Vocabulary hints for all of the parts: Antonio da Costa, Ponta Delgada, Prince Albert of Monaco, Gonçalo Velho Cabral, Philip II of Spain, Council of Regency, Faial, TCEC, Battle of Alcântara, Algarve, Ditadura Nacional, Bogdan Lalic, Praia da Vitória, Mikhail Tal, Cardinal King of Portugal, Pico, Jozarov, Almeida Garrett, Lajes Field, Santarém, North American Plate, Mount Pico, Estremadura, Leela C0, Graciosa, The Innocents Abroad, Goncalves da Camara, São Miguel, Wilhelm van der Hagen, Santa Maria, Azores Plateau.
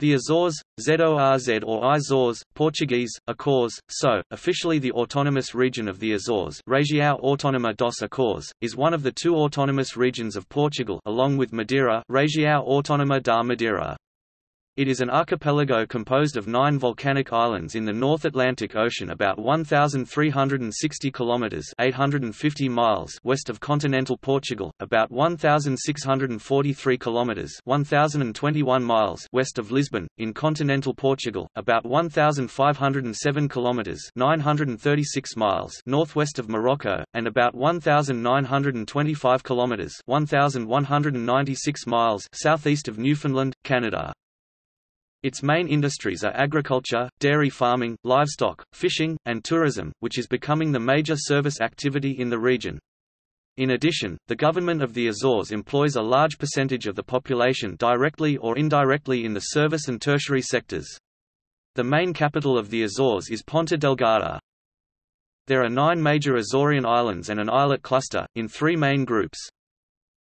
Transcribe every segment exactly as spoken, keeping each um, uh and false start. The Azores, Zorz or Izores Portuguese, Açores, so, officially the Autonomous Region of the Azores Região Autónoma dos Açores, is one of the two autonomous regions of Portugal along with Madeira Região Autónoma da Madeira. It is an archipelago composed of nine volcanic islands in the North Atlantic Ocean about one thousand three hundred sixty kilometers (eight hundred fifty miles) west of continental Portugal, about one thousand six hundred forty-three kilometers (one thousand twenty-one miles) west of Lisbon, in continental Portugal, about one thousand five hundred seven kilometers (nine hundred thirty-six miles) northwest of Morocco, and about one thousand nine hundred twenty-five kilometers (one thousand one hundred ninety-six miles) southeast of Newfoundland, Canada. Its main industries are agriculture, dairy farming, livestock, fishing, and tourism, which is becoming the major service activity in the region. In addition, the government of the Azores employs a large percentage of the population directly or indirectly in the service and tertiary sectors. The main capital of the Azores is Ponta Delgada. There are nine major Azorean islands and an islet cluster, in three main groups.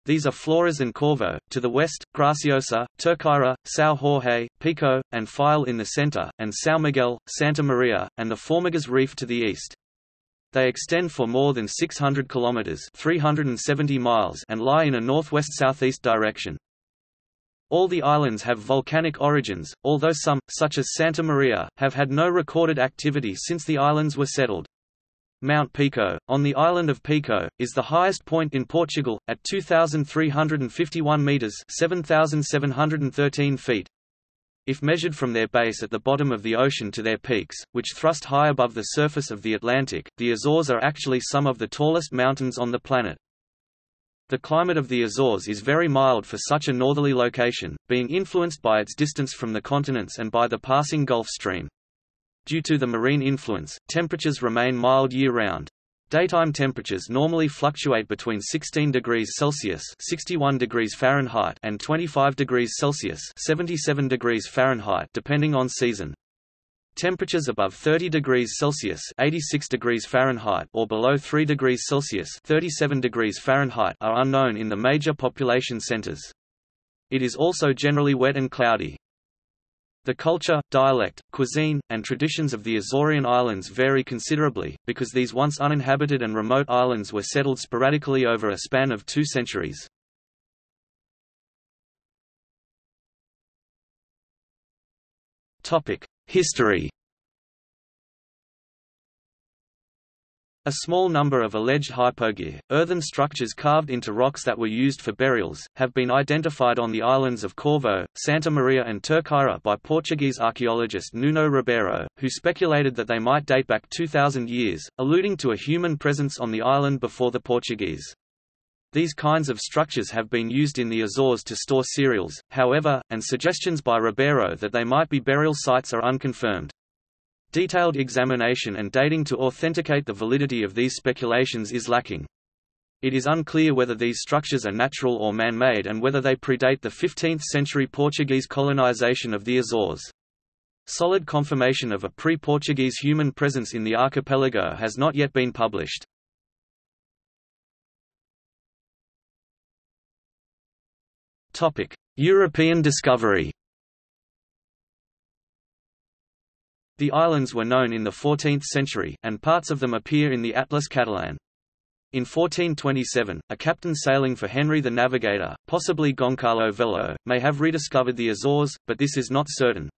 These are Flores and Corvo, to the west, Graciosa, Terceira, São Jorge, Pico, and Faial in the center, and São Miguel, Santa Maria, and the Formigas Reef to the east. They extend for more than six hundred kilometers (three hundred seventy miles) and lie in a northwest-southeast direction. All the islands have volcanic origins, although some, such as Santa Maria, have had no recorded activity since the islands were settled. Mount Pico, on the island of Pico, is the highest point in Portugal, at two thousand three hundred fifty-one metres (seven thousand seven hundred thirteen feet). If measured from their base at the bottom of the ocean to their peaks, which thrust high above the surface of the Atlantic, the Azores are actually some of the tallest mountains on the planet. The climate of the Azores is very mild for such a northerly location, being influenced by its distance from the continents and by the passing Gulf Stream. Due to the marine influence, temperatures remain mild year-round. Daytime temperatures normally fluctuate between sixteen degrees Celsius (sixty-one degrees Fahrenheit) and twenty-five degrees Celsius (seventy-seven degrees Fahrenheit) depending on season. Temperatures above thirty degrees Celsius (eighty-six degrees Fahrenheit) or below three degrees Celsius (thirty-seven degrees Fahrenheit) are unknown in the major population centers. It is also generally wet and cloudy. The culture, dialect, cuisine, and traditions of the Azorean Islands vary considerably, because these once uninhabited and remote islands were settled sporadically over a span of two centuries. History. A small number of alleged hypogea, earthen structures carved into rocks that were used for burials, have been identified on the islands of Corvo, Santa Maria and Terceira by Portuguese archaeologist Nuno Ribeiro, who speculated that they might date back two thousand years, alluding to a human presence on the island before the Portuguese. These kinds of structures have been used in the Azores to store cereals, however, and suggestions by Ribeiro that they might be burial sites are unconfirmed. Detailed examination and dating to authenticate the validity of these speculations is lacking. It is unclear whether these structures are natural or man-made and whether they predate the fifteenth century Portuguese colonization of the Azores. Solid confirmation of a pre-Portuguese human presence in the archipelago has not yet been published. Topic: European discovery. The islands were known in the fourteenth century, and parts of them appear in the Atlas Catalan. In fourteen twenty-seven, a captain sailing for Henry the Navigator, possibly Gonçalo Velho, may have rediscovered the Azores, but this is not certain.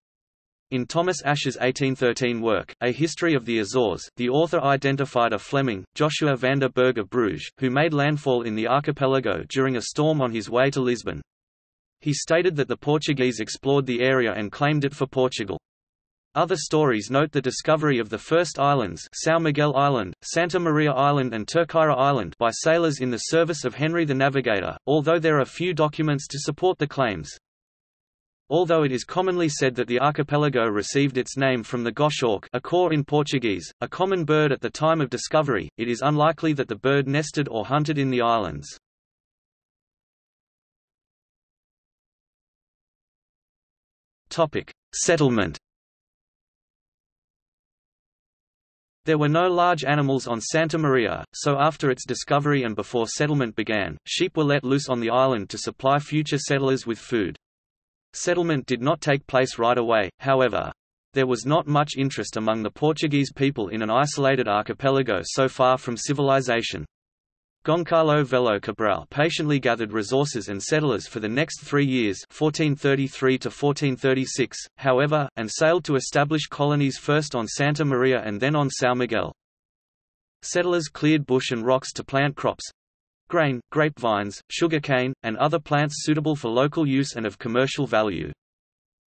In Thomas Ashe's eighteen thirteen work, A History of the Azores, the author identified a Fleming, Joshua van der Berg of Bruges, who made landfall in the archipelago during a storm on his way to Lisbon. He stated that the Portuguese explored the area and claimed it for Portugal. Other stories note the discovery of the first islands, São Miguel Island, Santa Maria Island and Terceira Island, by sailors in the service of Henry the Navigator, although there are few documents to support the claims. Although it is commonly said that the archipelago received its name from the goshawk, a cor in Portuguese, a common bird at the time of discovery, it is unlikely that the bird nested or hunted in the islands. Topic: Settlement. There were no large animals on Santa Maria, so after its discovery and before settlement began, sheep were let loose on the island to supply future settlers with food. Settlement did not take place right away, however. There was not much interest among the Portuguese people in an isolated archipelago so far from civilization. Gonçalo Velho Cabral patiently gathered resources and settlers for the next three years fourteen thirty-three to fourteen thirty-six, however, and sailed to establish colonies first on Santa Maria and then on São Miguel. Settlers cleared bush and rocks to plant crops—grain, grapevines, sugarcane, and other plants suitable for local use and of commercial value.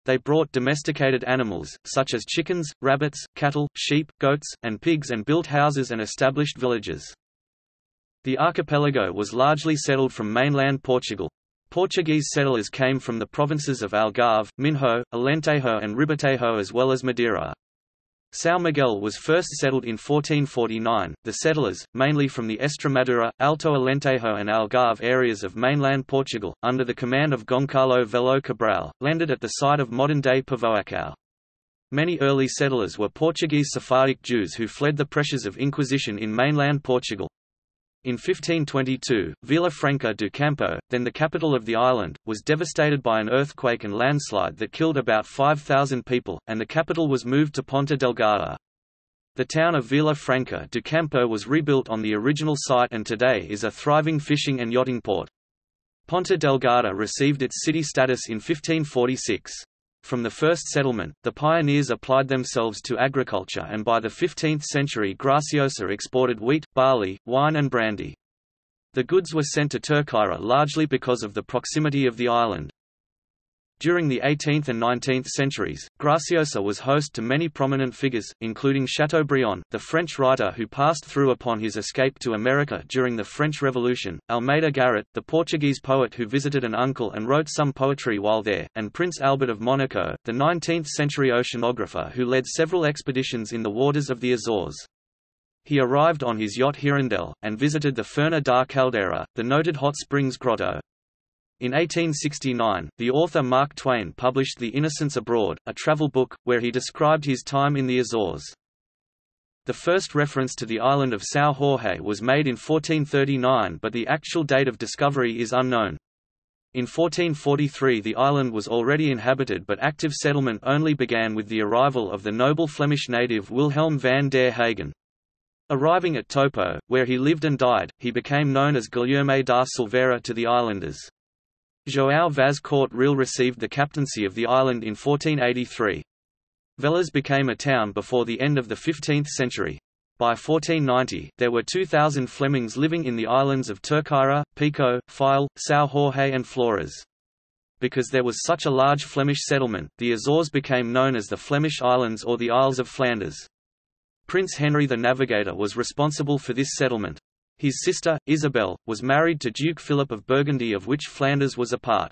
They brought domesticated animals, such as chickens, rabbits, cattle, sheep, goats, and pigs, and built houses and established villages. The archipelago was largely settled from mainland Portugal. Portuguese settlers came from the provinces of Algarve, Minho, Alentejo and Ribatejo as well as Madeira. São Miguel was first settled in fourteen forty-nine. The settlers, mainly from the Estremadura, Alto Alentejo and Algarve areas of mainland Portugal, under the command of Gonçalo Velho Cabral, landed at the site of modern-day Povoação. Many early settlers were Portuguese Sephardic Jews who fled the pressures of Inquisition in mainland Portugal. In fifteen twenty-two, Vila Franca do Campo, then the capital of the island, was devastated by an earthquake and landslide that killed about five thousand people, and the capital was moved to Ponta Delgada. The town of Vila Franca do Campo was rebuilt on the original site and today is a thriving fishing and yachting port. Ponta Delgada received its city status in fifteen forty-six. From the first settlement, the pioneers applied themselves to agriculture, and by the fifteenth century Graciosa exported wheat, barley, wine and brandy. The goods were sent to Terceira largely because of the proximity of the island. During the eighteenth and nineteenth centuries, Graciosa was host to many prominent figures, including Chateaubriand, the French writer who passed through upon his escape to America during the French Revolution, Almeida Garrett, the Portuguese poet who visited an uncle and wrote some poetry while there, and Prince Albert of Monaco, the nineteenth-century oceanographer who led several expeditions in the waters of the Azores. He arrived on his yacht Hirondelle, and visited the Furna da Caldeira, the noted hot springs grotto. In eighteen sixty-nine, the author Mark Twain published The Innocents Abroad, a travel book, where he described his time in the Azores. The first reference to the island of São Jorge was made in fourteen thirty-nine, but the actual date of discovery is unknown. In fourteen forty-three the island was already inhabited, but active settlement only began with the arrival of the noble Flemish native Wilhelm van der Hagen. Arriving at Topo, where he lived and died, he became known as Guilherme da Silveira to the islanders. João Vaz Corte Real received the captaincy of the island in fourteen eighty-three. Velas became a town before the end of the fifteenth century. By fourteen ninety, there were two thousand Flemings living in the islands of Terceira, Pico, Faial, São Jorge and Flores. Because there was such a large Flemish settlement, the Azores became known as the Flemish Islands or the Isles of Flanders. Prince Henry the Navigator was responsible for this settlement. His sister, Isabel, was married to Duke Philip of Burgundy, of which Flanders was a part.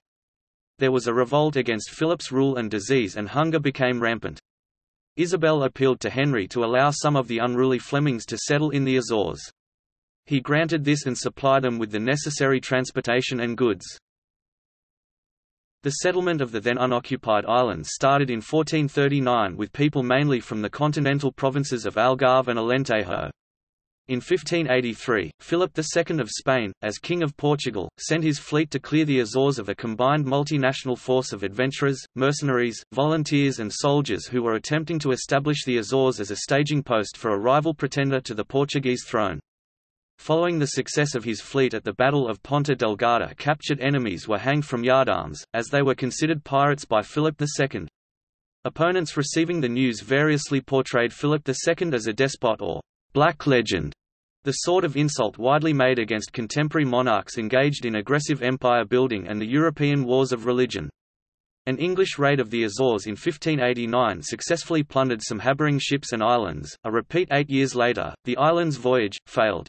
There was a revolt against Philip's rule, and disease and hunger became rampant. Isabel appealed to Henry to allow some of the unruly Flemings to settle in the Azores. He granted this and supplied them with the necessary transportation and goods. The settlement of the then unoccupied islands started in fourteen thirty-nine with people mainly from the continental provinces of Algarve and Alentejo. In fifteen eighty-three, Philip the Second of Spain, as King of Portugal, sent his fleet to clear the Azores of a combined multinational force of adventurers, mercenaries, volunteers and soldiers who were attempting to establish the Azores as a staging post for a rival pretender to the Portuguese throne. Following the success of his fleet at the Battle of Ponta Delgada, captured enemies were hanged from yardarms, as they were considered pirates by Philip the Second. Opponents receiving the news variously portrayed Philip the Second as a despot or Black Legend, the sort of insult widely made against contemporary monarchs engaged in aggressive empire building and the European wars of religion. An English raid of the Azores in fifteen eighty-nine successfully plundered some harbouring ships and islands. A repeat eight years later, the island's voyage failed.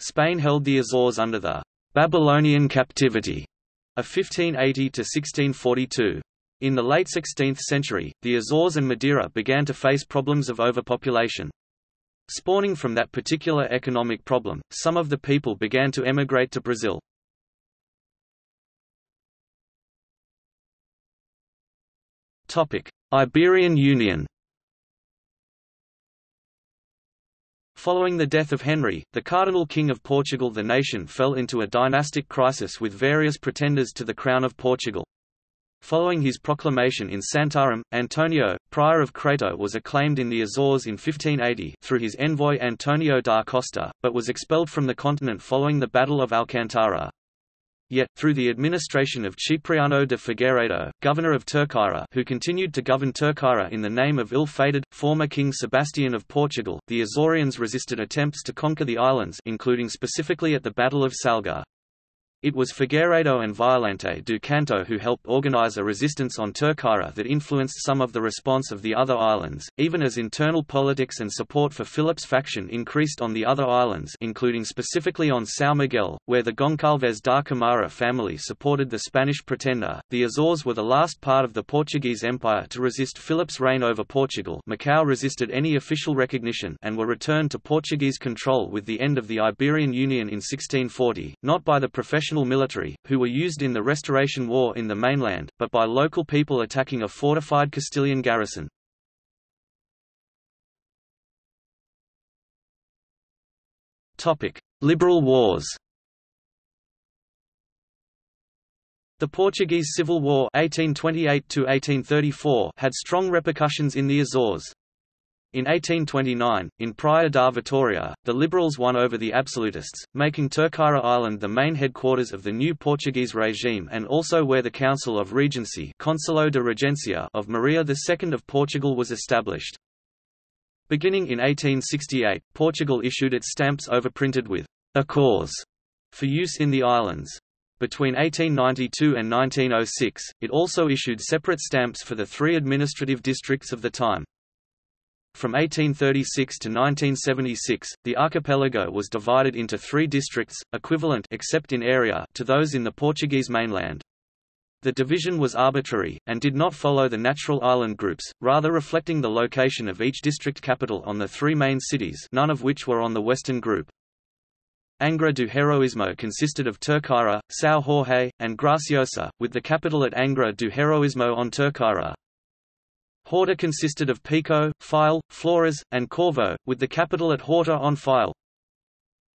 Spain held the Azores under the Babylonian captivity of fifteen eighty to sixteen forty-two. In the late sixteenth century, the Azores and Madeira began to face problems of overpopulation. Spawning from that particular economic problem, some of the people began to emigrate to Brazil. Topic: Iberian Union. Following the death of Henry, the Cardinal King of Portugal, the nation fell into a dynastic crisis with various pretenders to the crown of Portugal. Following his proclamation in Santarém, Antonio, prior of Crato, was acclaimed in the Azores in fifteen eighty through his envoy Antonio da Costa, but was expelled from the continent following the Battle of Alcântara. Yet, through the administration of Cipriano de Figueiredo, governor of Terceira, who continued to govern Terceira in the name of ill-fated, former King Sebastian of Portugal, the Azorians resisted attempts to conquer the islands, including specifically at the Battle of Salgar. It was Figueiredo and Violante do Canto who helped organize a resistance on Terceira that influenced some of the response of the other islands, even as internal politics and support for Philip's faction increased on the other islands, including specifically on São Miguel, where the Goncalves da Camara family supported the Spanish pretender. The Azores were the last part of the Portuguese Empire to resist Philip's reign over Portugal. Macau resisted any official recognition and were returned to Portuguese control with the end of the Iberian Union in sixteen forty, not by the professional military, who were used in the Restoration War in the mainland, but by local people attacking a fortified Castilian garrison. Liberal Wars. The Portuguese Civil War eighteen twenty-eight to eighteen thirty-four had strong repercussions in the Azores. In eighteen twenty-nine, in Praia da Vitória, the Liberals won over the Absolutists, making Terceira Island the main headquarters of the new Portuguese regime and also where the Council of Regency Conselho de Regência of Maria the Second of Portugal was established. Beginning in eighteen sixty-eight, Portugal issued its stamps overprinted with "Açores" for use in the islands. Between eighteen ninety-two and nineteen oh six, it also issued separate stamps for the three administrative districts of the time. From eighteen thirty-six to nineteen seventy-six, the archipelago was divided into three districts, equivalent except in area to those in the Portuguese mainland. The division was arbitrary, and did not follow the natural island groups, rather reflecting the location of each district capital on the three main cities, none of which were on the western group. Angra do Heroísmo consisted of Terceira, São Jorge, and Graciosa, with the capital at Angra do Heroísmo on Terceira. Horta consisted of Pico, Faial, Flores, and Corvo, with the capital at Horta on Faial.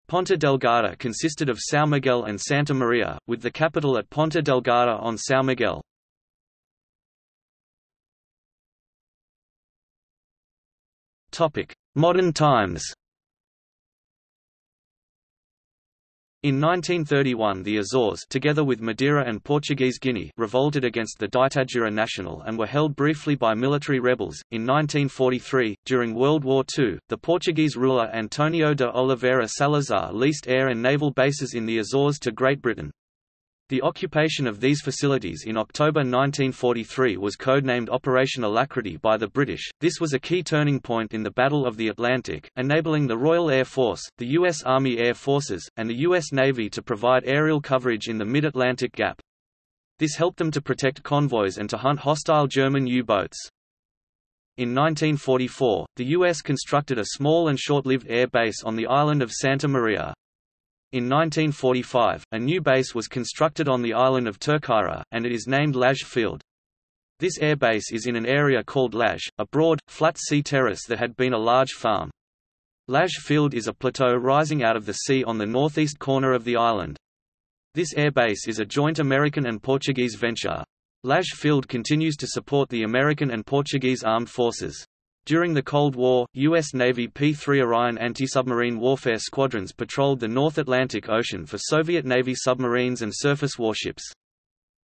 Ponta Delgada consisted of São Miguel and Santa Maria, with the capital at Ponta Delgada on São Miguel. Modern times. In nineteen thirty-one, the Azores, together with Madeira and Portuguese Guinea, revolted against the Ditadura Nacional and were held briefly by military rebels. In nineteen forty-three, during World War Two, the Portuguese ruler Antonio de Oliveira Salazar leased air and naval bases in the Azores to Great Britain. The occupation of these facilities in October nineteen forty-three was codenamed Operation Alacrity by the British. This was a key turning point in the Battle of the Atlantic, enabling the Royal Air Force, the U S Army Air Forces, and the U S Navy to provide aerial coverage in the mid-Atlantic Gap. This helped them to protect convoys and to hunt hostile German U-boats. In nineteen forty-four, the U S constructed a small and short-lived air base on the island of Santa Maria. In nineteen forty-five, a new base was constructed on the island of Terceira, and it is named Lajes Field. This airbase is in an area called Lajes, a broad, flat sea terrace that had been a large farm. Lajes Field is a plateau rising out of the sea on the northeast corner of the island. This airbase is a joint American and Portuguese venture. Lajes Field continues to support the American and Portuguese armed forces. During the Cold War, U S Navy P three Orion anti-submarine warfare squadrons patrolled the North Atlantic Ocean for Soviet Navy submarines and surface warships.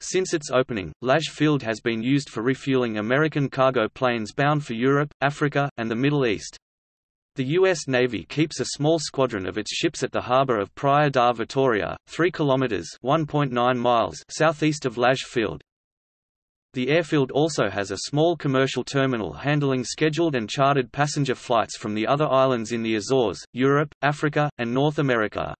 Since its opening, Lajes Field has been used for refueling American cargo planes bound for Europe, Africa, and the Middle East. The U S Navy keeps a small squadron of its ships at the harbor of Praia da Vitória, three kilometers (one point nine miles) southeast of Lajes Field. The airfield also has a small commercial terminal handling scheduled and chartered passenger flights from the other islands in the Azores, Europe, Africa, and North America.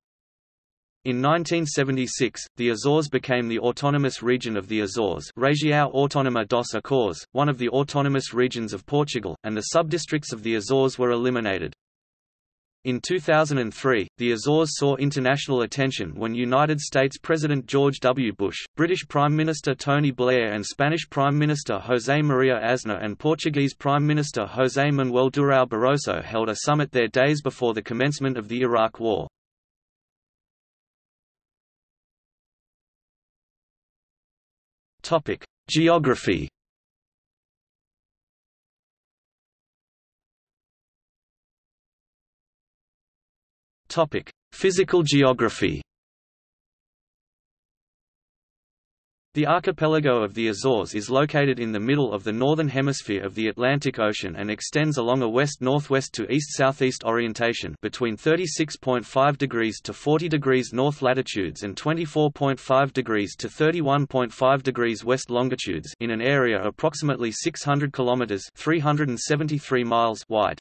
In nineteen seventy-six, the Azores became the Autonomous Region of the Azores, Região Autónoma dos Açores, one of the autonomous regions of Portugal, and the subdistricts of the Azores were eliminated. In two thousand three, the Azores saw international attention when United States President George W. Bush, British Prime Minister Tony Blair and Spanish Prime Minister José María Aznar and Portuguese Prime Minister José Manuel Durão Barroso held a summit there days before the commencement of the Iraq War. Geography. Topic: Physical geography. The archipelago of the Azores is located in the middle of the northern hemisphere of the Atlantic Ocean and extends along a west-northwest to east-southeast orientation between thirty-six point five degrees to forty degrees north latitudes and twenty-four point five degrees to thirty-one point five degrees west longitudes in an area approximately six hundred kilometers (three hundred seventy-three miles) wide.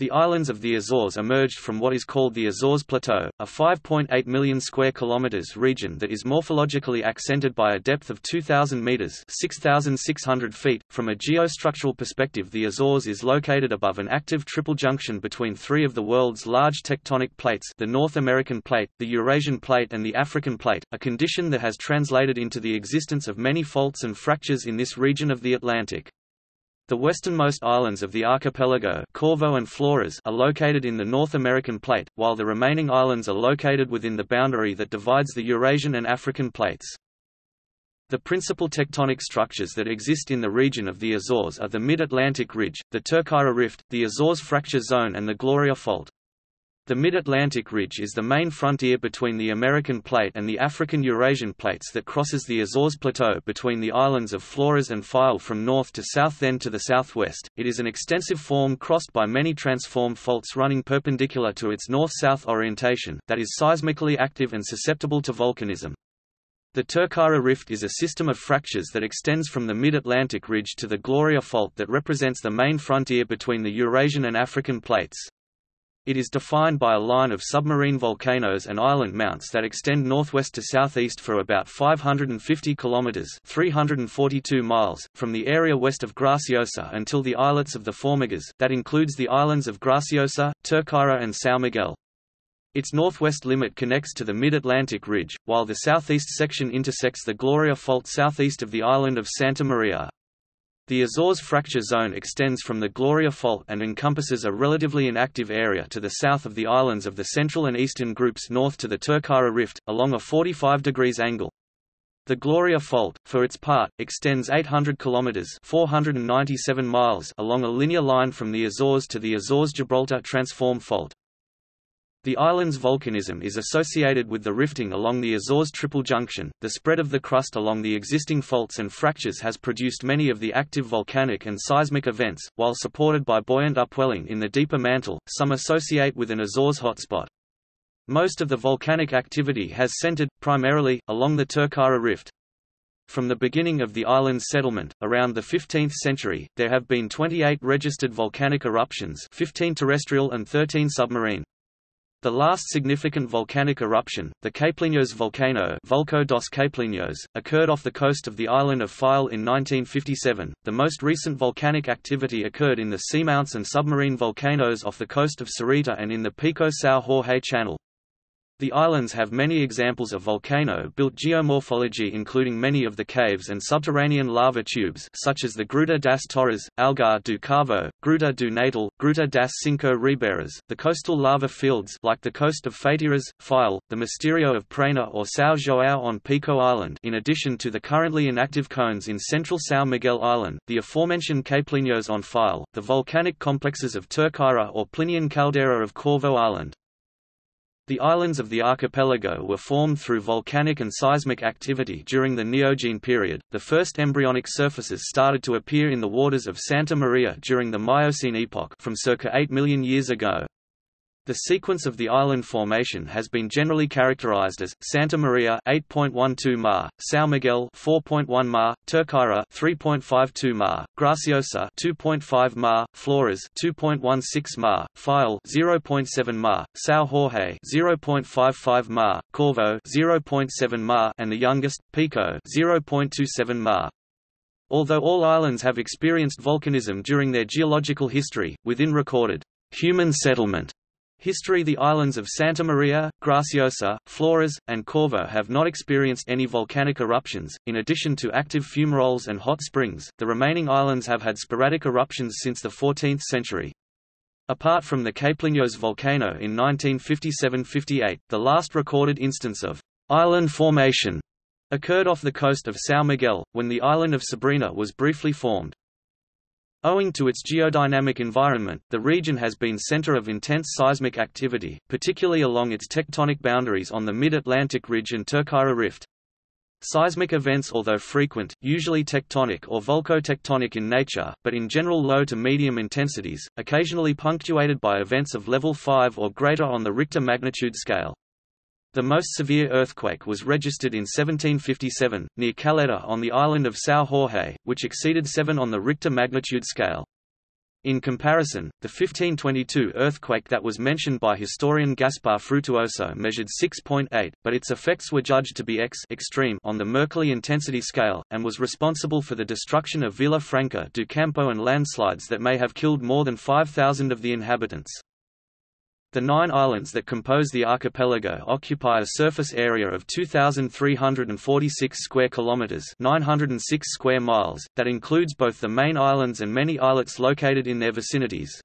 The islands of the Azores emerged from what is called the Azores Plateau, a five point eight million square kilometers region that is morphologically accented by a depth of two thousand meters (six thousand six hundred feet). From a geostructural perspective, the Azores is located above an active triple junction between three of the world's large tectonic plates: the North American Plate, the Eurasian Plate, and the African Plate, a condition that has translated into the existence of many faults and fractures in this region of the Atlantic. The westernmost islands of the archipelago, Corvo and Flores, are located in the North American Plate, while the remaining islands are located within the boundary that divides the Eurasian and African plates. The principal tectonic structures that exist in the region of the Azores are the Mid-Atlantic Ridge, the Terceira Rift, the Azores Fracture Zone, and the Gloria Fault. The Mid-Atlantic Ridge is the main frontier between the American Plate and the African-Eurasian Plates that crosses the Azores Plateau between the islands of Flores and Faial from north to south then to the southwest. It is an extensive form crossed by many transform faults running perpendicular to its north-south orientation, that is seismically active and susceptible to volcanism. The Terceira Rift is a system of fractures that extends from the Mid-Atlantic Ridge to the Gloria Fault that represents the main frontier between the Eurasian and African Plates. It is defined by a line of submarine volcanoes and island mounts that extend northwest to southeast for about five hundred fifty kilometers (three hundred forty-two miles) from the area west of Graciosa until the islets of the Formigas, that includes the islands of Graciosa, Terceira, and São Miguel. Its northwest limit connects to the Mid-Atlantic Ridge, while the southeast section intersects the Gloria Fault southeast of the island of Santa Maria. The Azores Fracture Zone extends from the Gloria Fault and encompasses a relatively inactive area to the south of the islands of the Central and Eastern Groups north to the Terceira Rift, along a forty-five degrees angle. The Gloria Fault, for its part, extends eight hundred kilometers (four hundred ninety-seven miles) along a linear line from the Azores to the Azores-Gibraltar Transform Fault. The island's volcanism is associated with the rifting along the Azores Triple Junction. The spread of the crust along the existing faults and fractures has produced many of the active volcanic and seismic events, while supported by buoyant upwelling in the deeper mantle, some associate with an Azores hotspot. Most of the volcanic activity has centered, primarily, along the Terceira Rift. From the beginning of the island's settlement, around the fifteenth century, there have been twenty-eight registered volcanic eruptions, fifteen terrestrial and thirteen submarine. The last significant volcanic eruption, the Capelinhos volcano Volcão dos Capelinhos, occurred off the coast of the island of Faial in nineteen fifty-seven. The most recent volcanic activity occurred in the seamounts and submarine volcanoes off the coast of Sarita and in the Pico São Jorge Channel. The islands have many examples of volcano-built geomorphology including many of the caves and subterranean lava tubes such as the Gruta das Torres, Algar do Carvo, Gruta do Natal, Gruta das Cinco Ribeiras, the coastal lava fields like the coast of Feitiras, Faial, the Mysterio of Prena or São João on Pico Island, in addition to the currently inactive cones in central São Miguel Island, the aforementioned Capelinhos on Faial, the volcanic complexes of Terceira or Plinian Caldera of Corvo Island. The islands of the archipelago were formed through volcanic and seismic activity during the Neogene period. The first embryonic surfaces started to appear in the waters of Santa Maria during the Miocene epoch from circa eight million years ago. The sequence of the island formation has been generally characterized as Santa Maria eight point one two ma, São Miguel four point one ma, Terceira three point five two ma, Graciosa two point five ma, Flores two point one six ma, Faial zero point seven ma, São Jorge zero point five five ma, Corvo zero point seven ma, and the youngest Pico zero point two seven ma. Although all islands have experienced volcanism during their geological history, within recorded human settlement history the islands of Santa Maria, Graciosa, Flores, and Corvo have not experienced any volcanic eruptions. In addition to active fumaroles and hot springs, the remaining islands have had sporadic eruptions since the fourteenth century. Apart from the Capelinhos volcano in nineteen fifty-seven to fifty-eight, the last recorded instance of island formation occurred off the coast of São Miguel, when the island of Sabrina was briefly formed. Owing to its geodynamic environment, the region has been center of intense seismic activity, particularly along its tectonic boundaries on the Mid-Atlantic Ridge and Turkana Rift. Seismic events, although frequent, usually tectonic or volcano-tectonic in nature, but in general low to medium intensities, occasionally punctuated by events of level five or greater on the Richter magnitude scale. The most severe earthquake was registered in seventeen fifty-seven, near Caleta on the island of São Jorge, which exceeded seven on the Richter magnitude scale. In comparison, the fifteen twenty-two earthquake that was mentioned by historian Gaspar Frutuoso measured six point eight, but its effects were judged to be X extreme on the Mercalli intensity scale, and was responsible for the destruction of Vila Franca do Campo and landslides that may have killed more than five thousand of the inhabitants. The nine islands that compose the archipelago occupy a surface area of two thousand three hundred forty-six square kilometers, nine hundred six square miles, that includes both the main islands and many islets located in their vicinities.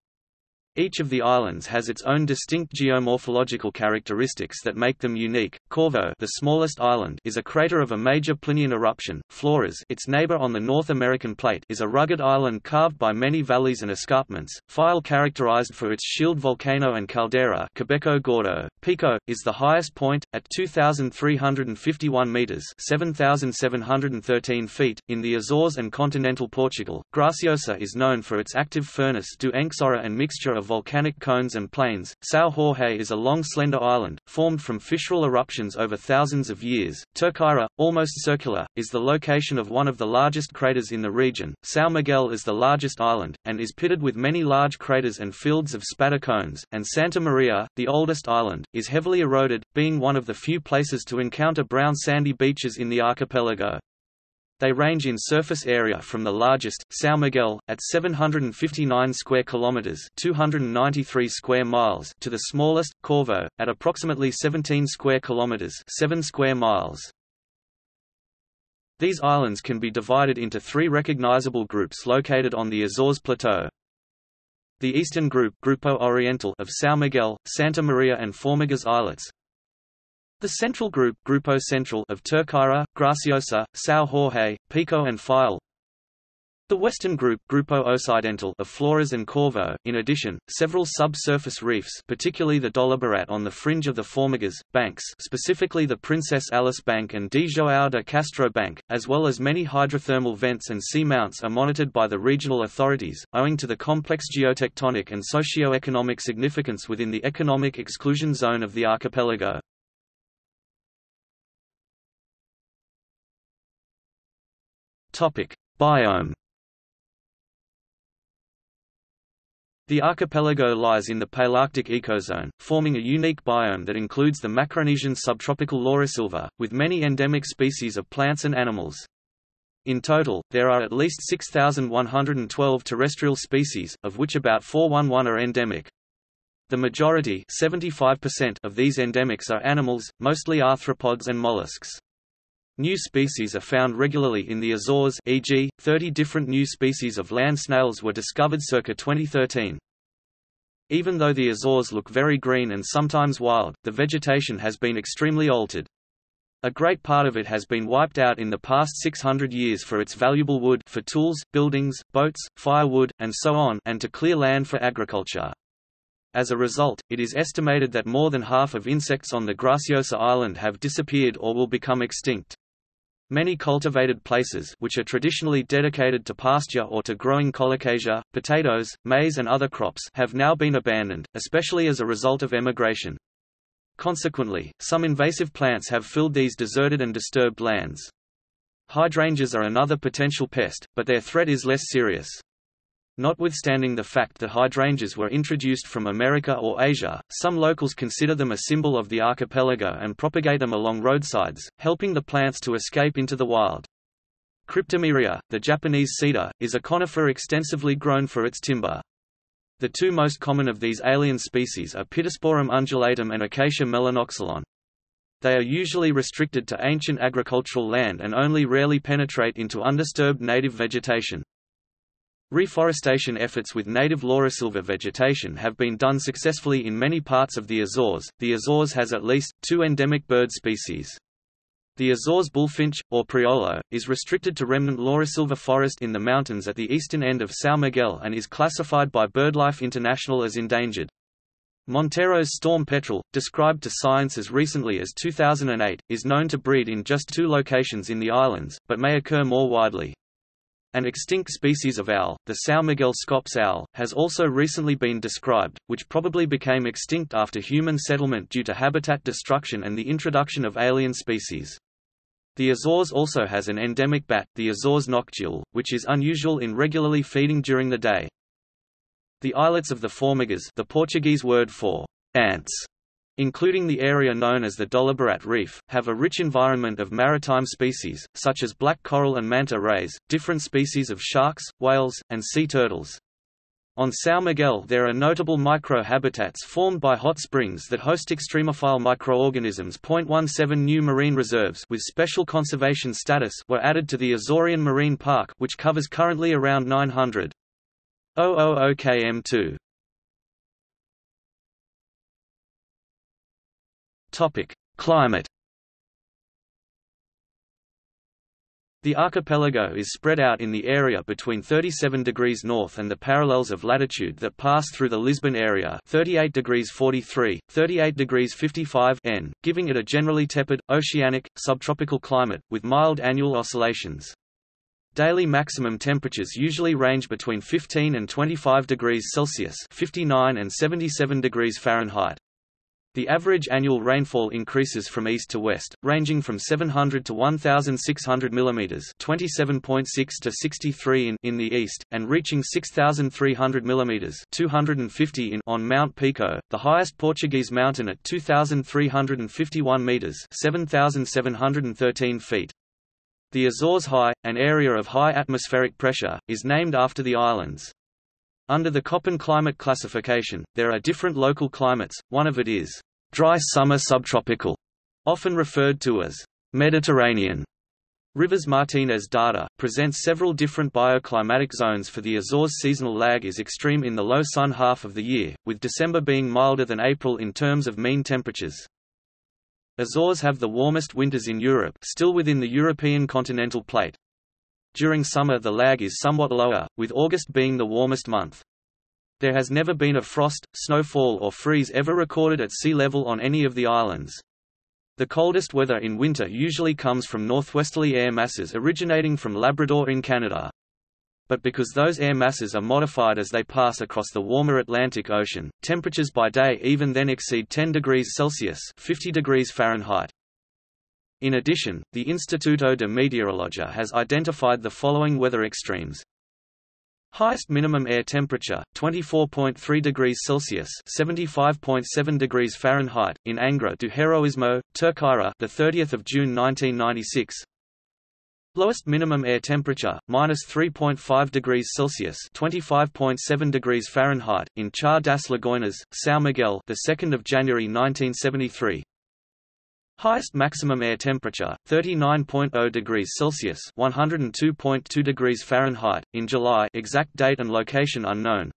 Each of the islands has its own distinct geomorphological characteristics that make them unique. Corvo, the smallest island, is a crater of a major Plinian eruption. Flores, its neighbor on the North American Plate, is a rugged island carved by many valleys and escarpments. Faial, characterized for its shield volcano and caldera. Quebeco Gordo. Pico is the highest point at two thousand three hundred fifty-one meters, seven thousand seven hundred thirteen feet, in the Azores and continental Portugal. Graciosa is known for its active furnace do Enxora and mixture of volcanic cones and plains. São Jorge is a long slender island, formed from fissural eruptions over thousands of years. Terceira, almost circular, is the location of one of the largest craters in the region. São Miguel is the largest island, and is pitted with many large craters and fields of spatter cones, and Santa Maria, the oldest island, is heavily eroded, being one of the few places to encounter brown sandy beaches in the archipelago. They range in surface area from the largest, São Miguel, at seven hundred fifty-nine square kilometers (two hundred ninety-three square miles) to the smallest, Corvo, at approximately seventeen square kilometers (seven square miles). These islands can be divided into three recognizable groups located on the Azores Plateau. The eastern group, Grupo Oriental, of São Miguel, Santa Maria, and Formigas islets. The central group, Grupo Central, of Terceira, Graciosa, São Jorge, Pico and Faial. The western group, Grupo Ocidental, of Flores and Corvo. In addition, several subsurface reefs, particularly the Dolobarat on the fringe of the Formigas banks, specifically the Princess Alice Bank and de João de Castro Bank, as well as many hydrothermal vents and seamounts, are monitored by the regional authorities, owing to the complex geotectonic and socio-economic significance within the economic exclusion zone of the archipelago. Topic: Biome. The archipelago lies in the Palearctic ecozone, forming a unique biome that includes the Micronesian subtropical laurisilva, with many endemic species of plants and animals. In total, there are at least six thousand one hundred twelve terrestrial species, of which about four hundred eleven are endemic. The majority, seventy-five percent, of these endemics are animals, mostly arthropods and mollusks. New species are found regularly in the Azores, for example, thirty different new species of land snails were discovered circa twenty thirteen. Even though the Azores look very green and sometimes wild, the vegetation has been extremely altered. A great part of it has been wiped out in the past six hundred years for its valuable wood for tools, buildings, boats, firewood, and so on, and to clear land for agriculture. As a result, it is estimated that more than half of insects on the Graciosa Island have disappeared or will become extinct. Many cultivated places, which are traditionally dedicated to pasture or to growing colocasia, potatoes, maize and other crops, have now been abandoned, especially as a result of emigration. Consequently, some invasive plants have filled these deserted and disturbed lands. Hydrangeas are another potential pest, but their threat is less serious. Notwithstanding the fact that hydrangeas were introduced from America or Asia, some locals consider them a symbol of the archipelago and propagate them along roadsides, helping the plants to escape into the wild. Cryptomeria, the Japanese cedar, is a conifer extensively grown for its timber. The two most common of these alien species are Pittosporum undulatum and Acacia melanoxylon. They are usually restricted to ancient agricultural land and only rarely penetrate into undisturbed native vegetation. Reforestation efforts with native laurisilva vegetation have been done successfully in many parts of the Azores. The Azores has at least two endemic bird species. The Azores bullfinch, or priolo, is restricted to remnant laurisilva forest in the mountains at the eastern end of São Miguel and is classified by BirdLife International as endangered. Montero's storm petrel, described to science as recently as two thousand eight, is known to breed in just two locations in the islands, but may occur more widely. An extinct species of owl, the São Miguel scops owl, has also recently been described, which probably became extinct after human settlement due to habitat destruction and the introduction of alien species. The Azores also has an endemic bat, the Azores noctule, which is unusual in regularly feeding during the day. The islets of the Formigas, the Portuguese word for ants, including the area known as the Dollabarat Reef, have a rich environment of maritime species, such as black coral and manta rays, different species of sharks, whales, and sea turtles. On São Miguel there are notable microhabitats formed by hot springs that host extremophile microorganisms. zero point one seven new marine reserves with special conservation status were added to the Azorean Marine Park, which covers currently around nine hundred thousand kilometers two. Topic: Climate. The archipelago is spread out in the area between thirty-seven degrees north and the parallels of latitude that pass through the Lisbon area, thirty-eight degrees forty-three, thirty-eight degrees fifty-five N, giving it a generally tepid oceanic subtropical climate with mild annual oscillations. Daily maximum temperatures usually range between fifteen and twenty-five degrees Celsius, fifty-nine and seventy-seven degrees Fahrenheit. The average annual rainfall increases from east to west, ranging from seven hundred to one thousand six hundred millimeters (twenty-seven point six to sixty-three in) in the east, and reaching six thousand three hundred millimeters (two hundred fifty in) on Mount Pico, the highest Portuguese mountain at two thousand three hundred fifty-one meters (seven thousand seven hundred thirteen feet). The Azores High, an area of high atmospheric pressure, is named after the islands. Under the Köppen climate classification, there are different local climates. One of it is dry summer subtropical, often referred to as Mediterranean. Rivers Martinez data presents several different bioclimatic zones for the Azores. Seasonal lag is extreme in the low sun half of the year, with December being milder than April in terms of mean temperatures. Azores have the warmest winters in Europe, still within the European continental plate. During summer the lag is somewhat lower, with August being the warmest month. There has never been a frost, snowfall or freeze ever recorded at sea level on any of the islands. The coldest weather in winter usually comes from northwesterly air masses originating from Labrador in Canada. But because those air masses are modified as they pass across the warmer Atlantic Ocean, temperatures by day even then exceed ten degrees Celsius (fifty degrees Fahrenheit). In addition, the Instituto de Meteorologia has identified the following weather extremes. Highest minimum air temperature, twenty-four point three degrees Celsius (seventy-five point seven degrees Fahrenheit) in Angra do Heroismo, Terceira, the thirtieth of June nineteen ninety-six. Lowest minimum air temperature, minus three point five degrees Celsius (twenty-five point seven degrees Fahrenheit) in Char das Lagoinas, São Miguel, the second of January nineteen seventy-three. Highest maximum air temperature, thirty-nine point zero degrees Celsius (one hundred two point two degrees Fahrenheit), in July, exact date and location unknown.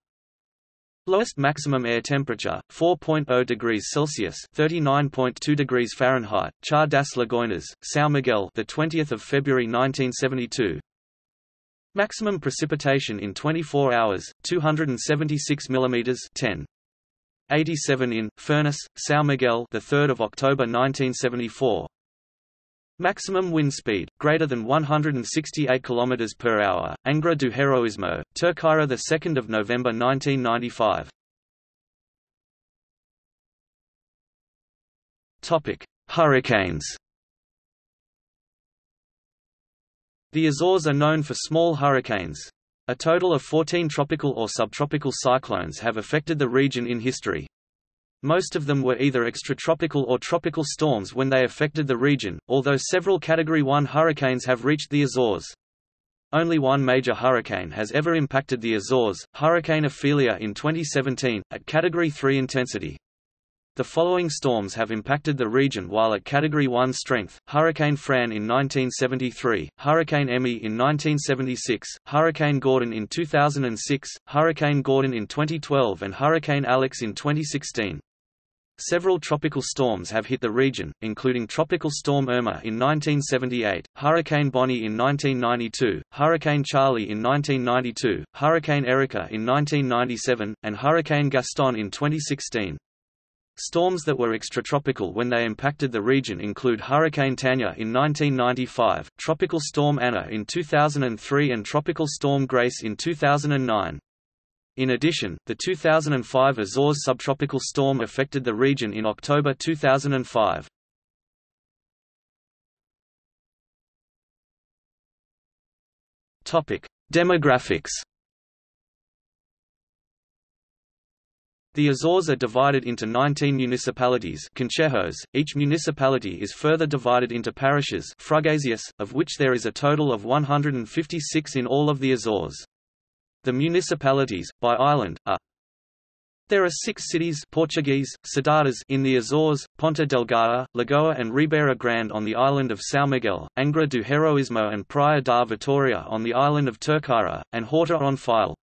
Lowest maximum air temperature, four point zero degrees Celsius (thirty-nine point two degrees Fahrenheit), Char das Lagoinas, São Miguel, the twentieth of February nineteen seventy-two. Maximum precipitation in twenty-four hours, two hundred seventy-six millimeters ten point eight seven in Furnas, São Miguel, the third of October nineteen seventy-four. Maximum wind speed greater than one hundred sixty-eight kilometers per hour. Angra do Heroismo, Terceira, the second of November nineteen ninety-five. Topic: Hurricanes. The Azores are known for small hurricanes. A total of fourteen tropical or subtropical cyclones have affected the region in history. Most of them were either extratropical or tropical storms when they affected the region, although several Category one hurricanes have reached the Azores. Only one major hurricane has ever impacted the Azores, Hurricane Ophelia in twenty seventeen, at Category three intensity. The following storms have impacted the region while at Category one strength: Hurricane Fran in nineteen seventy-three, Hurricane Emmy in nineteen seventy-six, Hurricane Gordon in two thousand six, Hurricane Gordon in twenty twelve and Hurricane Alex in twenty sixteen. Several tropical storms have hit the region, including Tropical Storm Irma in nineteen seventy-eight, Hurricane Bonnie in nineteen ninety-two, Hurricane Charlie in nineteen ninety-two, Hurricane Erica in nineteen ninety-seven, and Hurricane Gaston in twenty sixteen. Storms that were extratropical when they impacted the region include Hurricane Tanya in nineteen ninety-five, Tropical Storm Anna in two thousand three, and Tropical Storm Grace in two thousand nine. In addition, the two thousand five Azores subtropical storm affected the region in October two thousand five. Topic: Demographics. The Azores are divided into nineteen municipalities, conchejos. Each municipality is further divided into parishes, frugasias, of which there is a total of one hundred fifty-six in all of the Azores. The municipalities, by island, are: there are six cities Portuguese, cidades in the Azores, Ponta Delgada, Lagoa and Ribeira Grande on the island of São Miguel, Angra do Heroismo and Praia da Vitória on the island of Terceira, and Horta on Faial.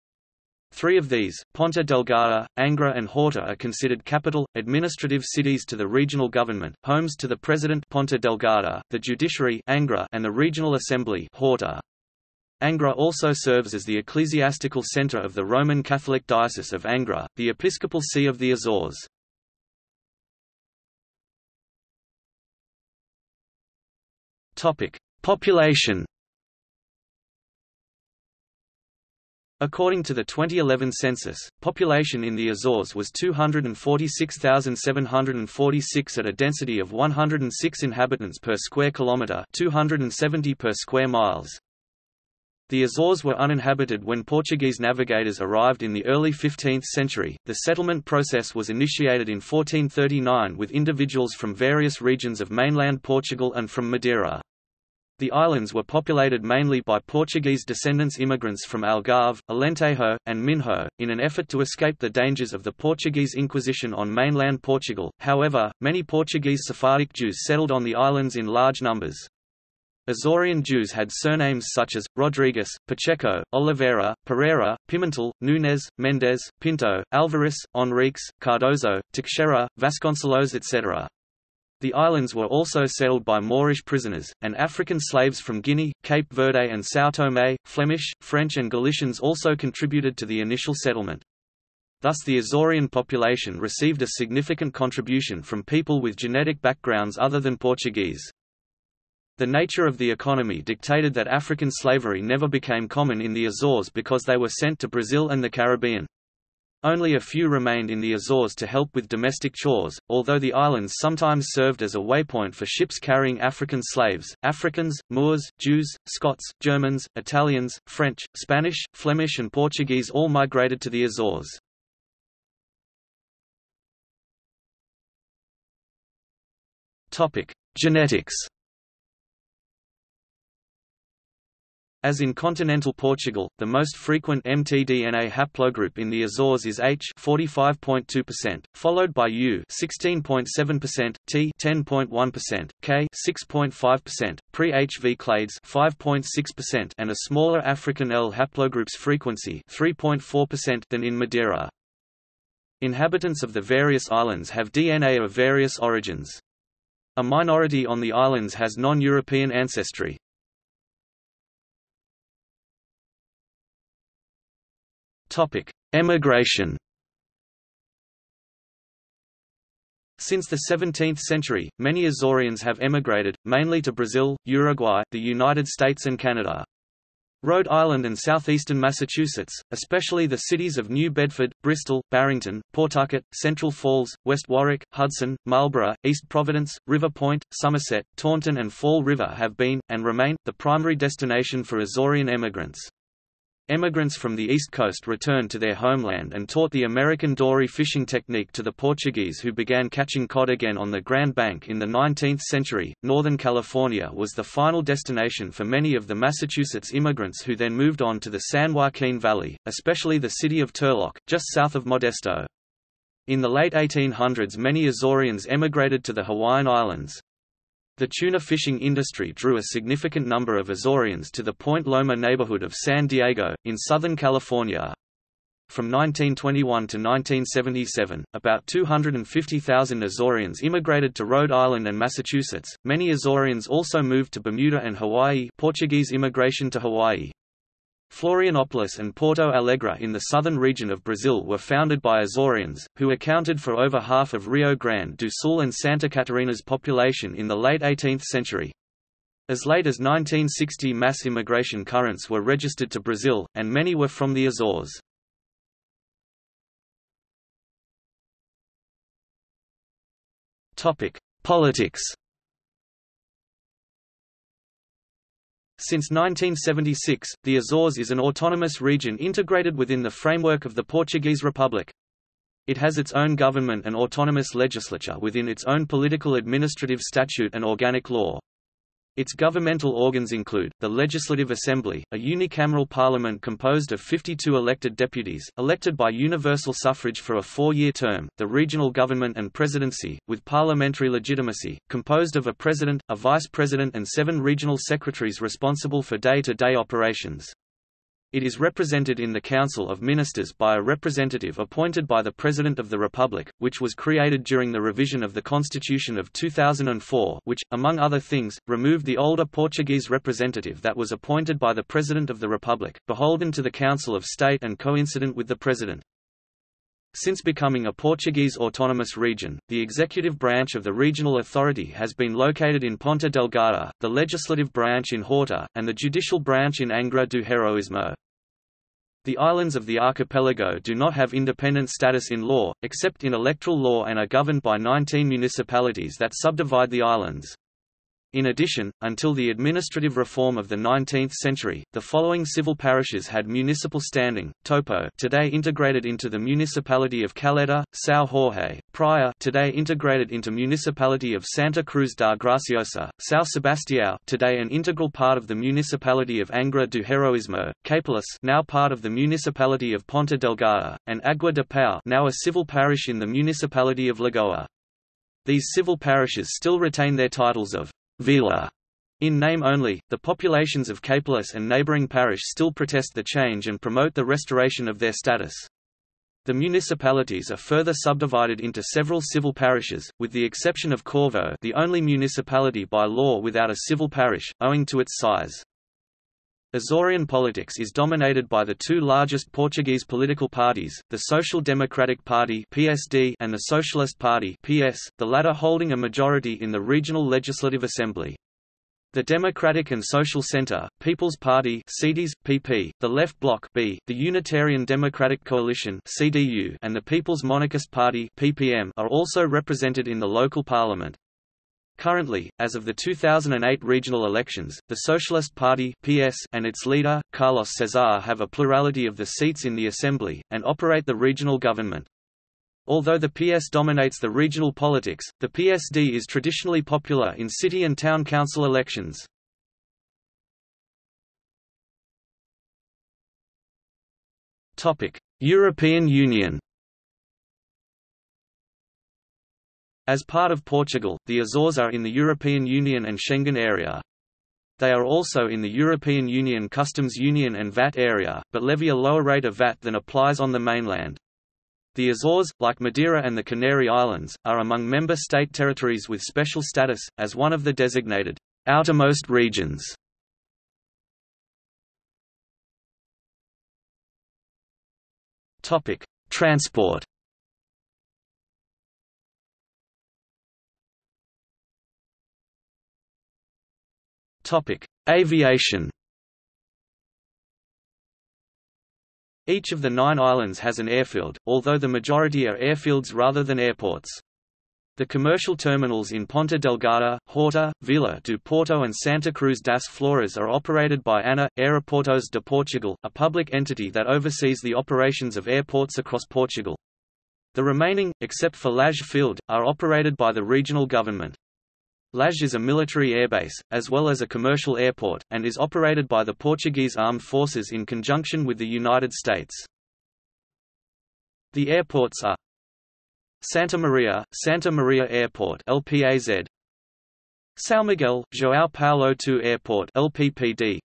Three of these, Ponta Delgada, Angra and Horta, are considered capital, administrative cities to the regional government, homes to the president Ponta Delgada, the judiciary Angra, and the regional assembly Horta. Angra also serves as the ecclesiastical center of the Roman Catholic Diocese of Angra, the episcopal see of the Azores. Topic: Population. According to the twenty eleven census, population in the Azores was two hundred forty-six thousand seven hundred forty-six at a density of one hundred six inhabitants per square kilometer, two hundred seventy per square miles. The Azores were uninhabited when Portuguese navigators arrived in the early fifteenth century. The settlement process was initiated in fourteen thirty-nine with individuals from various regions of mainland Portugal and from Madeira. The islands were populated mainly by Portuguese descendants immigrants from Algarve, Alentejo, and Minho, in an effort to escape the dangers of the Portuguese Inquisition on mainland Portugal. However, many Portuguese Sephardic Jews settled on the islands in large numbers. Azorean Jews had surnames such as Rodrigues, Pacheco, Oliveira, Pereira, Pimentel, Nunes, Mendes, Pinto, Alvarez, Henriques, Cardozo, Teixeira, Vasconcelos, et cetera. The islands were also settled by Moorish prisoners, and African slaves from Guinea, Cape Verde, and São Tomé. Flemish, French, and Galicians also contributed to the initial settlement. Thus, the Azorean population received a significant contribution from people with genetic backgrounds other than Portuguese. The nature of the economy dictated that African slavery never became common in the Azores because they were sent to Brazil and the Caribbean. Only a few remained in the Azores to help with domestic chores, although the islands sometimes served as a waypoint for ships carrying African slaves. Africans, Moors, Jews, Scots, Germans, Italians, French, Spanish, Flemish, and Portuguese all migrated to the Azores. Topic: Genetics. As in continental Portugal, the most frequent m t D N A haplogroup in the Azores is H forty-five point two percent, followed by U sixteen point seven percent, T ten point one percent, K six point five percent, pre-H V clades five point six percent, and a smaller African L haplogroup's frequency three point four percent than in Madeira. Inhabitants of the various islands have D N A of various origins. A minority on the islands has non-European ancestry. Topic: Emigration. Since the seventeenth century, many Azoreans have emigrated, mainly to Brazil, Uruguay, the United States and Canada. Rhode Island and southeastern Massachusetts, especially the cities of New Bedford, Bristol, Barrington, Pawtucket, Central Falls, West Warwick, Hudson, Marlborough, East Providence, River Point, Somerset, Taunton and Fall River have been, and remain, the primary destination for Azorean emigrants. Emigrants from the East Coast returned to their homeland and taught the American dory fishing technique to the Portuguese, who began catching cod again on the Grand Bank in the nineteenth century. Northern California was the final destination for many of the Massachusetts immigrants, who then moved on to the San Joaquin Valley, especially the city of Turlock, just south of Modesto. In the late eighteen hundreds, many Azoreans emigrated to the Hawaiian Islands. The tuna fishing industry drew a significant number of Azoreans to the Point Loma neighborhood of San Diego, in Southern California. From nineteen twenty-one to nineteen seventy-seven, about two hundred fifty thousand Azorians immigrated to Rhode Island and Massachusetts. Many Azorians also moved to Bermuda and Hawaii. Portuguese immigration to Hawaii. Florianópolis and Porto Alegre in the southern region of Brazil were founded by Azorians, who accounted for over half of Rio Grande do Sul and Santa Catarina's population in the late eighteenth century. As late as nineteen sixty, mass immigration currents were registered to Brazil, and many were from the Azores. Politics. Since nineteen seventy-six, the Azores is an autonomous region integrated within the framework of the Portuguese Republic. It has its own government and autonomous legislature within its own political administrative statute and organic law. Its governmental organs include, the Legislative Assembly, a unicameral parliament composed of fifty-two elected deputies, elected by universal suffrage for a four-year term, the regional government and presidency, with parliamentary legitimacy, composed of a president, a vice-president and seven regional secretaries responsible for day-to-day operations. It is represented in the Council of Ministers by a representative appointed by the President of the Republic, which was created during the revision of the Constitution of two thousand four, which, among other things, removed the older Portuguese representative that was appointed by the President of the Republic, beholden to the Council of State and coincident with the President. Since becoming a Portuguese autonomous region, the executive branch of the regional authority has been located in Ponta Delgada, the legislative branch in Horta, and the judicial branch in Angra do Heroismo. The islands of the archipelago do not have independent status in law, except in electoral law, and are governed by nineteen municipalities that subdivide the islands. In addition, until the administrative reform of the nineteenth century, the following civil parishes had municipal standing: Topo, today integrated into the municipality of Caleta, São Jorge; Praia, today integrated into municipality of Santa Cruz da Graciosa; São Sebastião, today an integral part of the municipality of Angra do Heroísmo; Capelas, now part of the municipality of Ponta Delgada; and Água de Pau, now a civil parish in the municipality of Lagoa. These civil parishes still retain their titles of vila in name only. The populations of Capelas and neighbouring parish still protest the change and promote the restoration of their status. The municipalities are further subdivided into several civil parishes, with the exception of Corvo, the only municipality by law without a civil parish, owing to its size. Azorean politics is dominated by the two largest Portuguese political parties, the Social Democratic Party (P S D) and the Socialist Party (P S), the latter holding a majority in the regional legislative assembly. The Democratic and Social Centre, People's Party (C D S, P P), the Left Bloc (B), the Unitarian Democratic Coalition (C D U), and the People's Monarchist Party (P P M) are also represented in the local parliament. Currently, as of the two thousand eight regional elections, the Socialist Party (P S) and its leader, Carlos César, have a plurality of the seats in the assembly, and operate the regional government. Although the P S dominates the regional politics, the P S D is traditionally popular in city and town council elections. European Union. As part of Portugal, the Azores are in the European Union and Schengen area. They are also in the European Union Customs Union and V A T area, but levy a lower rate of V A T than applies on the mainland. The Azores, like Madeira and the Canary Islands, are among member state territories with special status, as one of the designated outermost regions. Transport. Topic: Aviation. Each of the nine islands has an airfield, although the majority are airfields rather than airports. The commercial terminals in Ponta Delgada, Horta, Vila do Porto and Santa Cruz das Flores are operated by ANA, Aeroportos de Portugal, a public entity that oversees the operations of airports across Portugal. The remaining, except for Lajes Field, are operated by the regional government. Lajes is a military airbase, as well as a commercial airport, and is operated by the Portuguese Armed Forces in conjunction with the United States. The airports are Santa Maria, Santa Maria Airport L P A Z, São Miguel, João Paulo two Airport L P P D,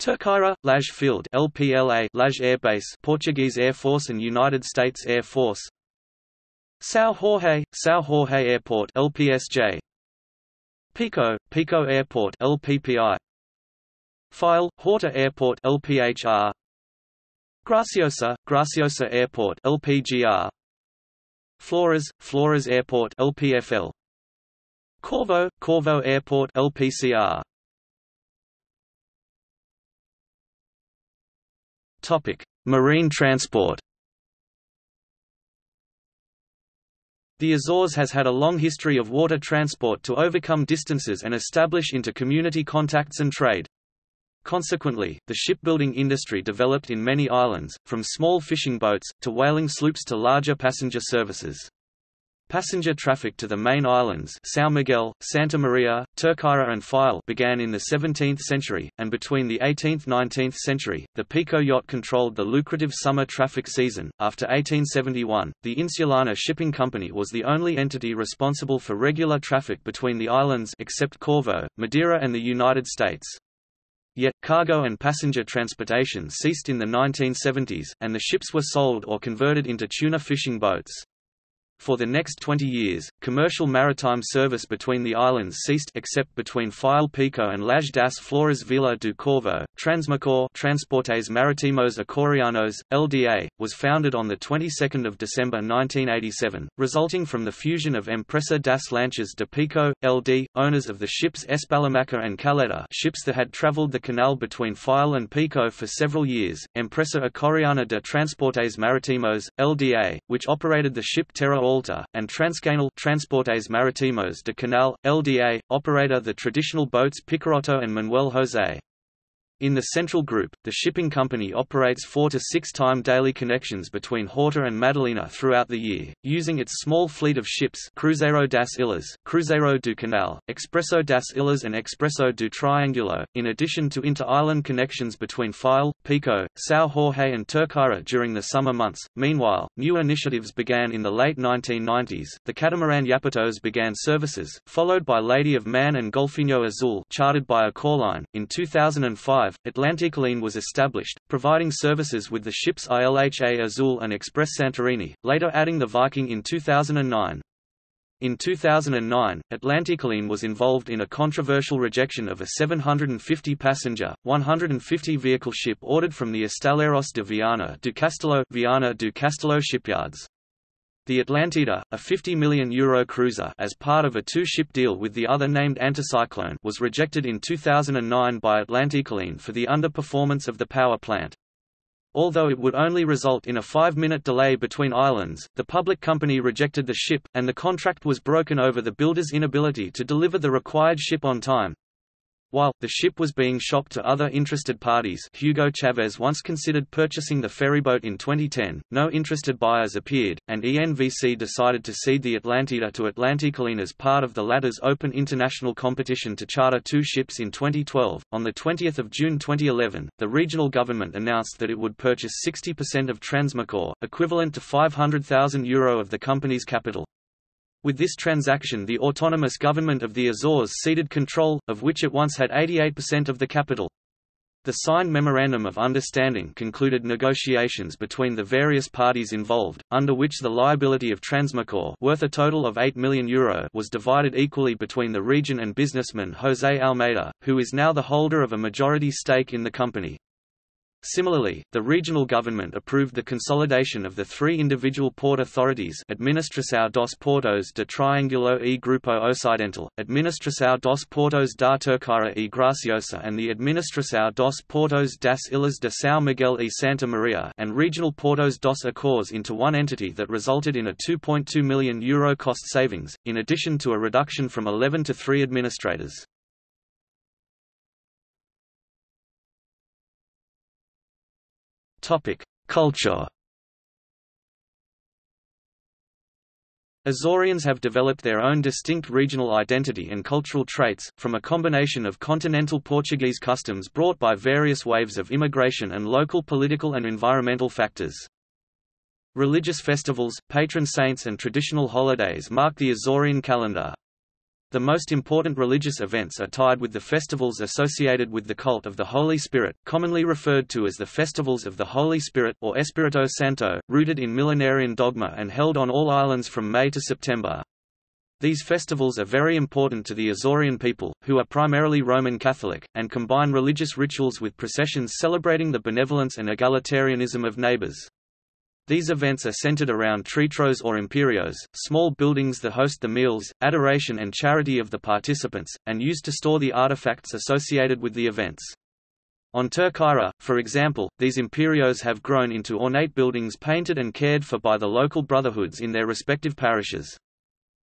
Terceira, Lajes Field L P L A, Lajes Air Base, Portuguese Air Force and United States Air Force. São Jorge, São Jorge Airport L P S J. Pico, Pico Airport L P P I. Faial, Horta Airport L P H R. Graciosa, Graciosa Airport L P G R. Flores, Flores Airport L P F L. Corvo, Corvo Airport L P C R. Topic: Marine transport. The Azores has had a long history of water transport to overcome distances and establish into community contacts and trade. Consequently, the shipbuilding industry developed in many islands, from small fishing boats, to whaling sloops to larger passenger services. Passenger traffic to the main islands São Miguel, Santa Maria, Terceira and Faial began in the seventeenth century, and between the eighteenth and nineteenth century, the Pico yacht controlled the lucrative summer traffic season. After eighteen seventy-one, the Insulana Shipping Company was the only entity responsible for regular traffic between the islands except Corvo, Madeira and the United States. Yet, cargo and passenger transportation ceased in the nineteen seventies, and the ships were sold or converted into tuna fishing boats. For the next twenty years, commercial maritime service between the islands ceased except between Faial Pico and Lajes das Flores Vila do Corvo. Transmacor Transportes Maritimos Açorianos, L D A, was founded on the twenty-second of December nineteen eighty-seven, resulting from the fusion of Empresa das Lanchas de Pico, L D, owners of the ships Espalamaca and Caleta, ships that had travelled the canal between Faial and Pico for several years, Empresa Açoriana de Transportes Maritimos, L D A, which operated the ship Terra Alta, and Transcanal Transportes Maritimos de Canal, L D A, operator the traditional boats Picarotto and Manuel José. In the central group, the shipping company operates four to six time daily connections between Horta and Madalena throughout the year, using its small fleet of ships Cruzeiro das Ilhas, Cruzeiro do Canal, Expresso das Ilhas and Expresso do Triângulo, in addition to inter-island connections between Faial, Pico, São Jorge and Terceira during the summer months. Meanwhile, new initiatives began in the late nineteen nineties. The catamaran Yapatos began services, followed by Lady of Man and Golfinho Azul chartered by Acorline. In two thousand five, Atlanticaline was established, providing services with the ships Ilha Azul and Express Santorini, later adding the Viking in two thousand nine. In two thousand nine, Atlanticaline was involved in a controversial rejection of a seven hundred fifty passenger, one hundred fifty vehicle ship ordered from the Estaleros de Viana do Castelo, Viana do Castelo shipyards. The Atlantida, a fifty million euro cruiser as part of a two-ship deal with the other named Anticyclone, was rejected in two thousand nine by Atlanticaline for the underperformance of the power plant. Although it would only result in a five-minute delay between islands, the public company rejected the ship, and the contract was broken over the builder's inability to deliver the required ship on time. While the ship was being shopped to other interested parties, Hugo Chavez once considered purchasing the ferryboat in twenty ten, no interested buyers appeared, and E N V C decided to cede the Atlantida to Atlanticaline as part of the latter's open international competition to charter two ships in twenty twelve. On the twentieth of June twenty eleven, the regional government announced that it would purchase sixty percent of Transmacor, equivalent to five hundred thousand euro of the company's capital. With this transaction, the autonomous government of the Azores ceded control, of which it once had eighty-eight percent of the capital. The signed Memorandum of Understanding concluded negotiations between the various parties involved, under which the liability of Transmacor, worth a total of eight million euro, was divided equally between the region and businessman José Almeida, who is now the holder of a majority stake in the company. Similarly, the regional government approved the consolidation of the three individual port authorities Administração dos Portos de Triângulo e Grupo Ocidental, Administração dos Portos da Terceira e Graciosa and the Administração dos Portos das Ilhas de São Miguel e Santa Maria and regional Portos dos Açores into one entity that resulted in a two point two million euro cost savings, in addition to a reduction from eleven to three administrators. Culture. Azorians have developed their own distinct regional identity and cultural traits, from a combination of continental Portuguese customs brought by various waves of immigration and local political and environmental factors. Religious festivals, patron saints and traditional holidays mark the Azorian calendar. The most important religious events are tied with the festivals associated with the cult of the Holy Spirit, commonly referred to as the Festivals of the Holy Spirit or Espírito Santo, rooted in millenarian dogma and held on all islands from May to September. These festivals are very important to the Azorean people, who are primarily Roman Catholic, and combine religious rituals with processions celebrating the benevolence and egalitarianism of neighbors. These events are centered around tritros or imperios, small buildings that host the meals, adoration and charity of the participants, and used to store the artifacts associated with the events. On Terceira, for example, these imperios have grown into ornate buildings painted and cared for by the local brotherhoods in their respective parishes.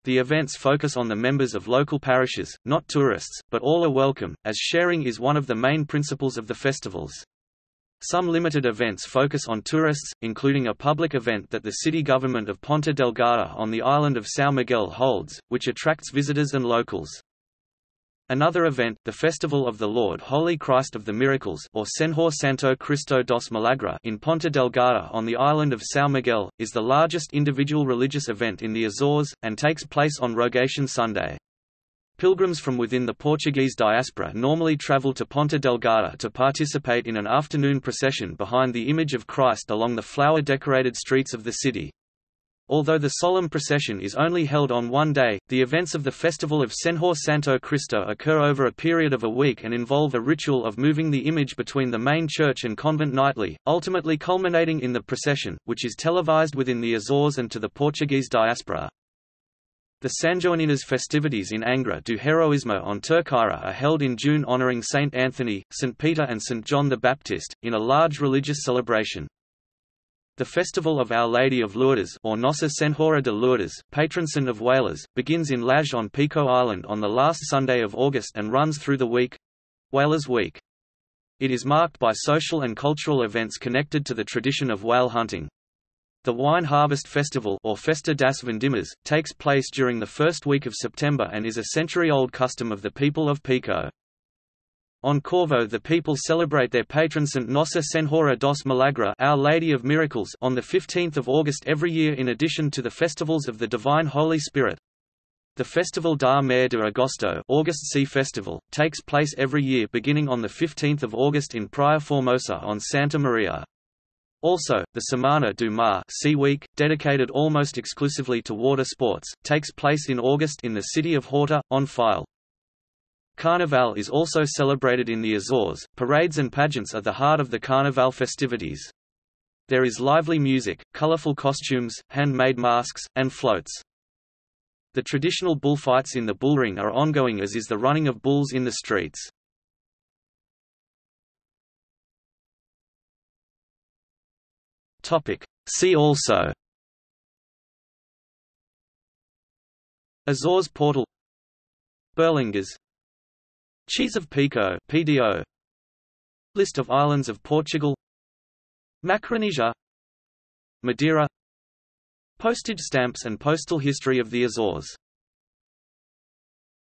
The events focus on the members of local parishes, not tourists, but all are welcome, as sharing is one of the main principles of the festivals. Some limited events focus on tourists, including a public event that the city government of Ponta Delgada on the island of São Miguel holds, which attracts visitors and locals. Another event, the Festival of the Lord Holy Christ of the Miracles or Senhor Santo Cristo dos Milagres in Ponta Delgada on the island of São Miguel, is the largest individual religious event in the Azores, and takes place on Rogation Sunday. Pilgrims from within the Portuguese diaspora normally travel to Ponta Delgada to participate in an afternoon procession behind the image of Christ along the flower-decorated streets of the city. Although the solemn procession is only held on one day, the events of the Festival of Senhor Santo Cristo occur over a period of a week and involve a ritual of moving the image between the main church and convent nightly, ultimately culminating in the procession, which is televised within the Azores and to the Portuguese diaspora. The Sanjoaninas festivities in Angra do Heroismo on Terceira are held in June honoring Saint Anthony, Saint Peter and Saint John the Baptist, in a large religious celebration. The festival of Our Lady of Lourdes or Nossa Senhora de Lourdes, patron saint of whalers, begins in Lajes on Pico Island on the last Sunday of August and runs through the week, Whalers Week. It is marked by social and cultural events connected to the tradition of whale hunting. The Wine Harvest Festival or Festa das Vindimas takes place during the first week of September and is a century-old custom of the people of Pico. On Corvo, the people celebrate their patron saint Nossa Senhora dos Milagres, Our Lady of Miracles, on the fifteenth of August every year, in addition to the festivals of the Divine Holy Spirit. The Festival da Mer de Agosto, August Sea Festival, takes place every year beginning on the fifteenth of August in Praia Formosa on Santa Maria. Also, the Semana do Mar, Sea Week, dedicated almost exclusively to water sports, takes place in August in the city of Horta on Faial. Carnaval is also celebrated in the Azores. Parades and pageants are the heart of the Carnaval festivities. There is lively music, colorful costumes, handmade masks, and floats. The traditional bullfights in the bullring are ongoing, as is the running of bulls in the streets. Topic. See also: Azores portal, Berlingas, Cheese of Pico (P D O), List of islands of Portugal, Macaronesia, Madeira, Postage stamps and postal history of the Azores.